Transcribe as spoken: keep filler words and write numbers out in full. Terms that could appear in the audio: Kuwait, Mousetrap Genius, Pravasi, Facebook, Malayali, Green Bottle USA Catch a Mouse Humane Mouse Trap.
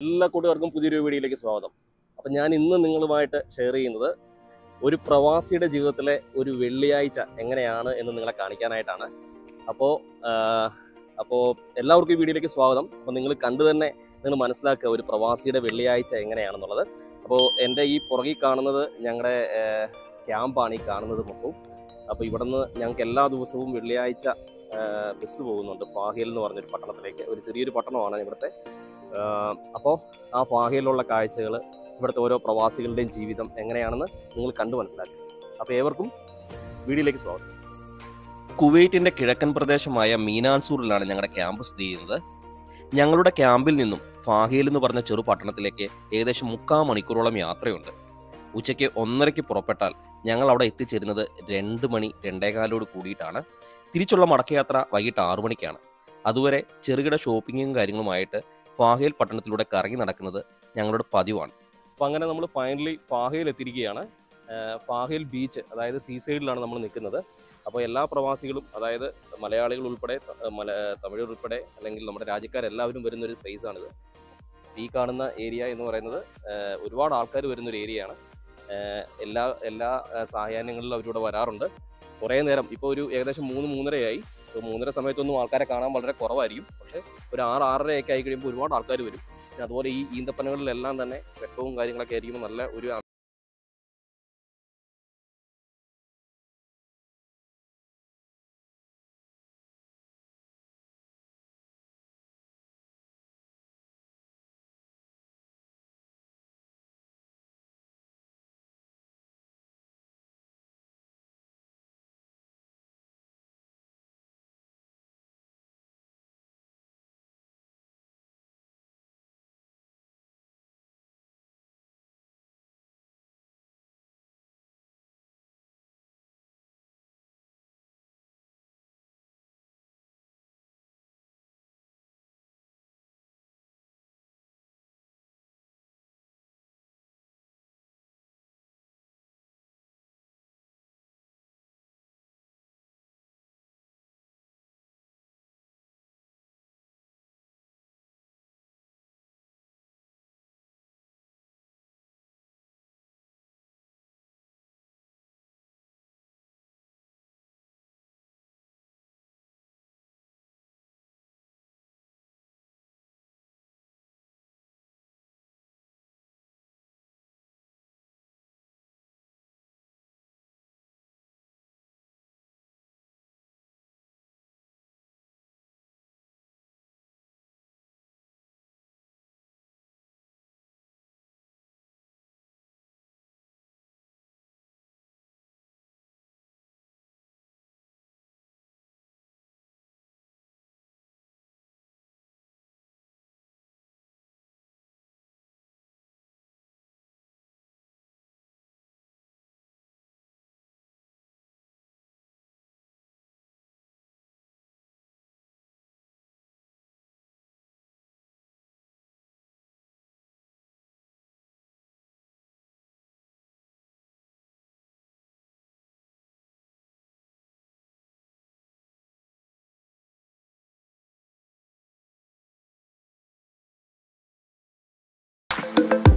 Hello, everyone. Welcome to this video. I am going to share with you a Pravasi's life, a Velliyaicha, how it is, and how you can see it. So, welcome to this video. So, you can see a Pravasi's Velliyaicha, how it is. So, I am going to see a camp. So, I Upon a Fahil Kai Chela, but the Oro Provasil and G with them, Angriana, Nil Kanduan Slag. A pavercum, Vidi Lake Sword. Kuwait in the Kirakan Pradesh Maya, Mina and Surlan and a campus dealer. Yangaluda Campbell in them, Fahil in the Barnachuru Patanatileke, Edesh Muka, Manicurla Miatriunda. Ucheke Onreke Propetal, Yangalada Etiche another Rendumani, Tendagalu Kuditana, Tirichola Marcatra, Vagita Armonicana. Adure, Chirigada shopping in Garingamite. Fahil Patanaluda Karaki Narakanada, Yanglod Padiwan. Panganamal finally Fahil Etirgiana, Fahil Beach, either seaside Lanamakanada, Apala Pravasil, either Malayali Lulpade, Tamil Lulpade, Langilam Rajaka, allowed him within the space another. Tikana area in or another, Udward Alka within the area, Ella Ella Sayanangal Judava Arunda, Orain, Ipo, Egresh Moon Moonray. So, Mundra Sameto no Alcaracana, Malra Corvari, but our Kaikrim would want Alcari. That what he in the Panel Lelanda, Petong guiding like a human. Thank you.